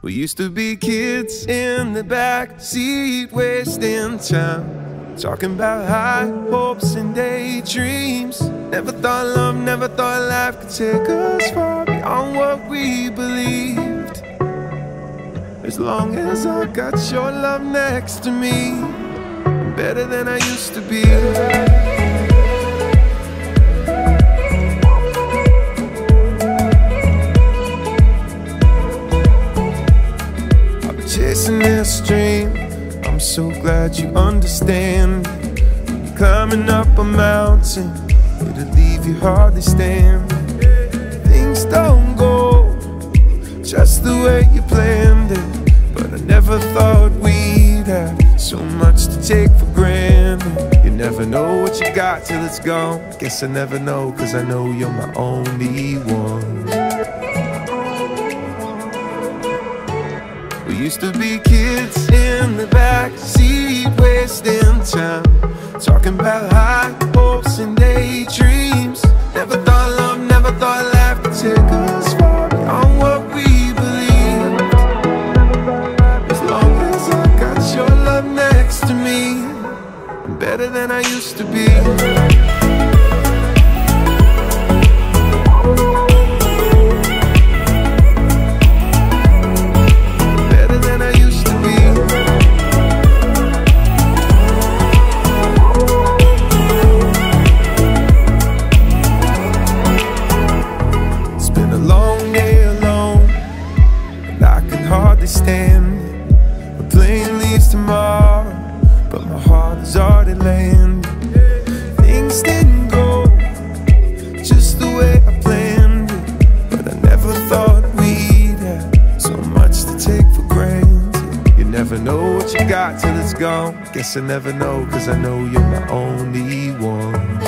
We used to be kids in the back seat, wasting time, talking about high hopes and daydreams. Never thought love, never thought life could take us far beyond what we believed. As long as I got your love next to me, I'm better than I used to be. Chasing this dream, I'm so glad you understand. Climbing up a mountain, it'll leave you hardly stand. Things don't go just the way you planned it, but I never thought we'd have so much to take for granted. You never know what you got till it's gone. Guess I never know, cause I know you're my only one. We used to be kids in the backseat, wasting time, talking about high hopes and daydreams. Never thought love, never thought life could take us far beyond what we believed. As long as I got your love next to me, I'm better than I used to be. Stand. The plane leaves tomorrow, but my heart is already land. Things didn't go just the way I planned it, but I never thought we'd have so much to take for granted. You never know what you got till it's gone. Guess I never know, cause I know you're my only one.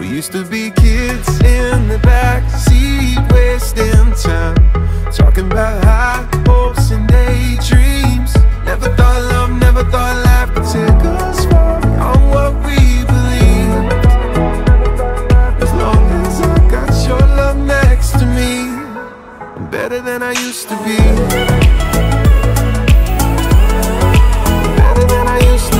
We used to be kids in the backseat, wasting time, talking about high hopes and daydreams. Never thought love, never thought life could take us far beyond what we believed. As long as I got your love next to me, I'm better than I used to be. Better than I used to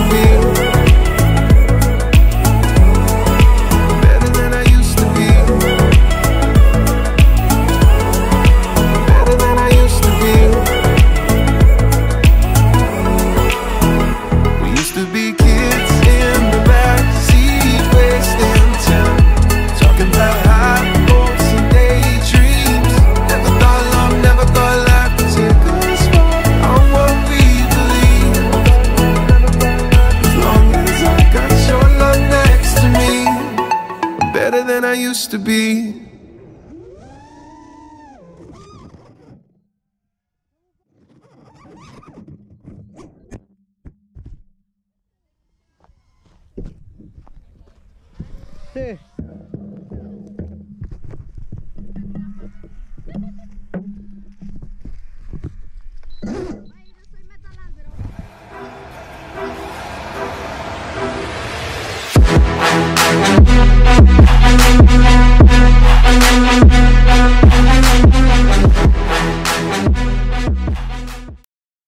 be. Hey.